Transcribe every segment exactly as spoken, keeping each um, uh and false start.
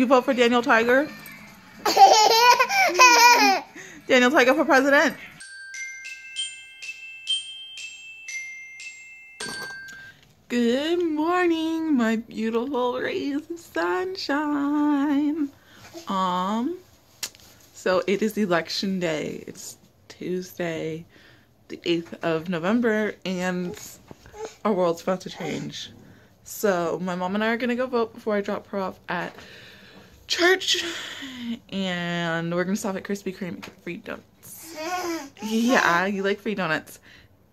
You vote for Daniel Tiger? Daniel Tiger for president. Good morning, my beautiful rays of sunshine. Um, so it is election day. It's Tuesday, the eighth of November, and our world's about to change. So my mom and I are gonna go vote before I drop her off at church, and we're gonna stop at Krispy Kreme and get free donuts. Yeah, you like free donuts.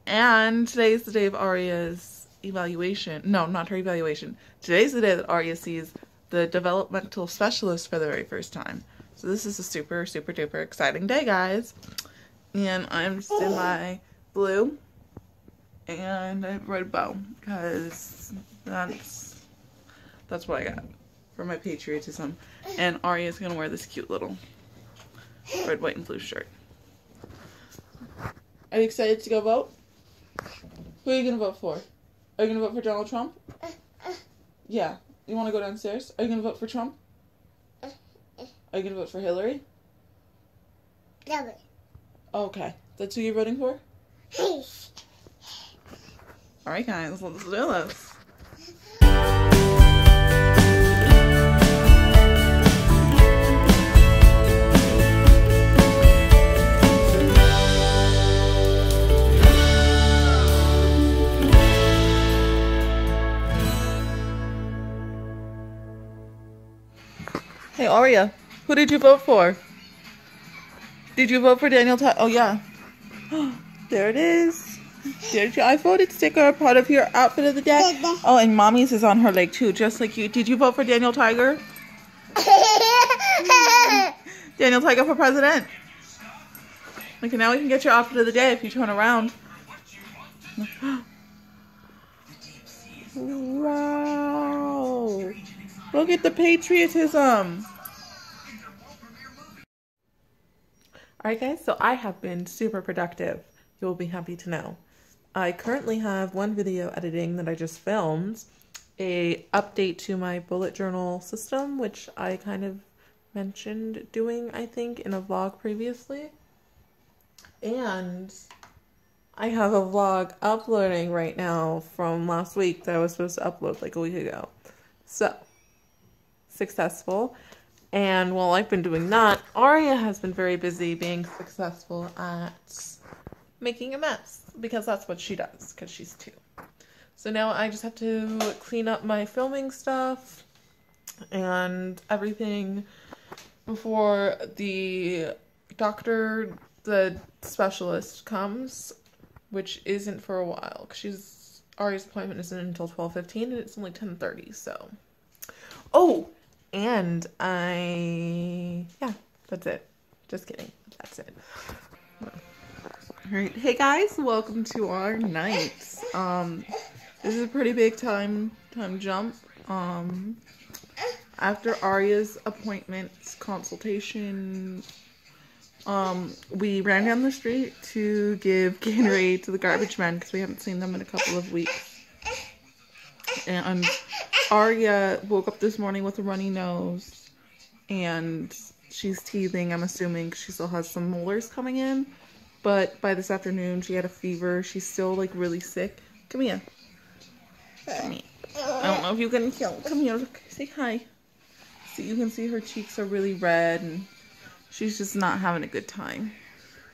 And today's the day of Aria's evaluation. No, not her evaluation. Today's the day that Aria sees the developmental specialist for the very first time. So this is a super, super duper exciting day, guys. And I'm just in my blue, and I have a red bow, because that's, that's what I got for my patriotism. And Aria's gonna wear this cute little red, white, and blue shirt. Are you excited to go vote? Who are you gonna vote for? Are you gonna vote for Donald Trump? Yeah. You wanna go downstairs? Are you gonna vote for Trump? Are you gonna vote for Hillary? Hillary. Okay. That's who you're voting for? Alright guys, let's do this. Hey Aria, who did you vote for? Did you vote for Daniel Tiger? Oh yeah. There it is. There's your I voted sticker, part of your outfit of the day. Oh, and mommy's is on her leg too, just like you. Did you vote for Daniel Tiger? Daniel Tiger for president. Okay, now we can get your outfit of the day if you turn around. Wow. Look at the patriotism. Alright guys, so I have been super productive, you'll be happy to know. I currently have one video editing that I just filmed, a update to my bullet journal system, which I kind of mentioned doing, I think, in a vlog previously. And I have a vlog uploading right now from last week that I was supposed to upload like a week ago. So, successful. And while I've been doing that, Aria has been very busy being successful at making a mess, because that's what she does, because she's two. So now I just have to clean up my filming stuff and everything before the doctor, the specialist, comes, which isn't for a while, because she's, Aria's appointment isn't until twelve fifteen, and it's only ten thirty, so. Oh! And I, yeah, that's it. Just kidding. That's it. All right. Hey guys, welcome to our night. Um, this is a pretty big time, time jump. Um, after Aria's appointment consultation, um, we ran down the street to give Gatorade to the garbage men because we haven't seen them in a couple of weeks. And Aria woke up this morning with a runny nose, and she's teething. I'm assuming she still has some molars coming in, but by this afternoon she had a fever. She's still like really sick. Come here. Come here. I don't know if you can tell. Come here. Look. Say hi. So you can see her cheeks are really red, and she's just not having a good time.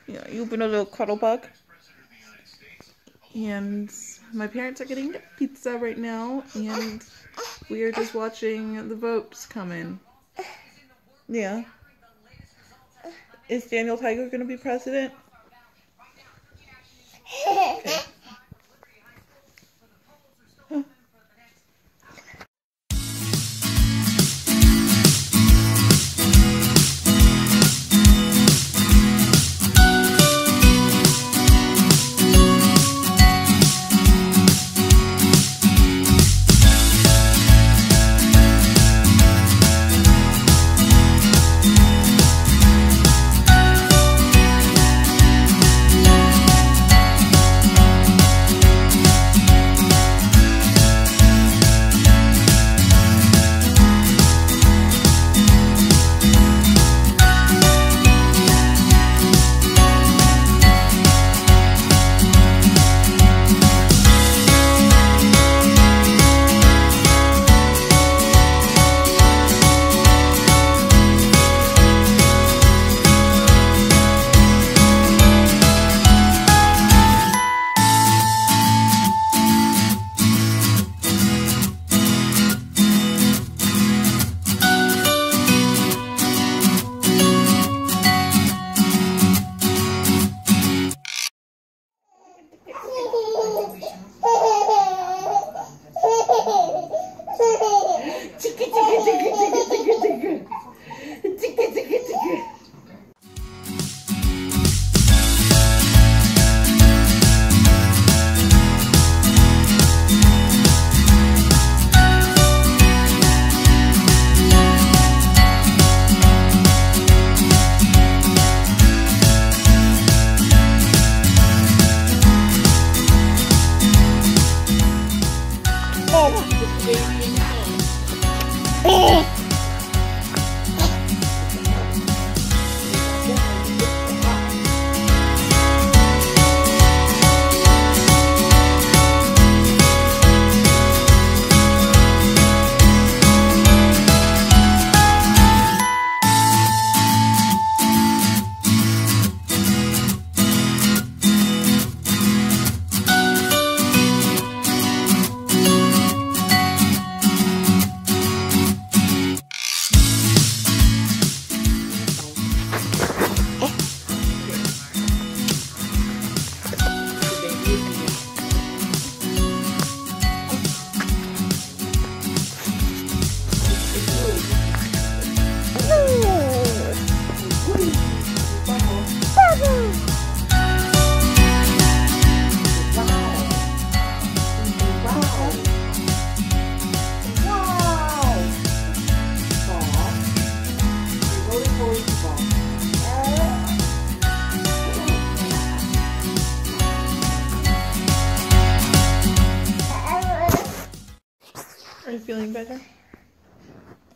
Yeah, you've been a little cuddle bug. And my parents are getting pizza right now, and we are just watching the votes come in. Yeah. Is Daniel Tiger going to be president? Okay. Huh. Feeling better?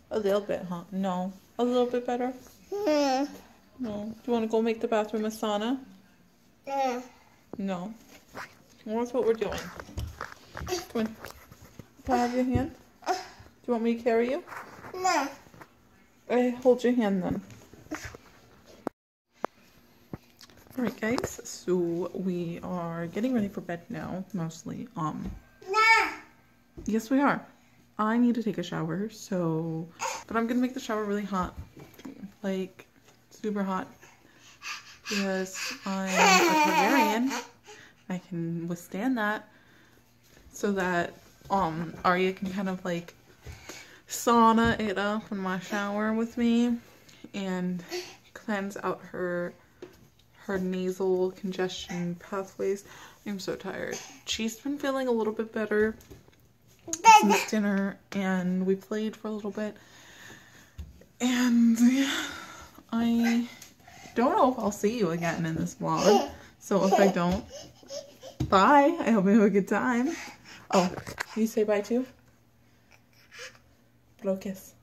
A little bit, huh? No. A little bit better? Mm. No. Do you want to go make the bathroom a sauna? Mm. No. Well, that's what we're doing. Twin. Can I have your hand? Do you want me to carry you? No. I hold your hand then. Alright guys, so we are getting ready for bed now, mostly. Um. No. Yes we are. I need to take a shower, so... But I'm going to make the shower really hot. Like, super hot. Because I'm a Targaryen. I can withstand that. So that, um, Aria can kind of, like, sauna it up in my shower with me. And cleanse out her... her nasal congestion pathways. I'm so tired. She's been feeling a little bit better since dinner, and we played for a little bit, and I don't know if I'll see you again in this vlog, so if I don't, bye. I hope you have a good time. Oh, you say bye too? Blow kiss.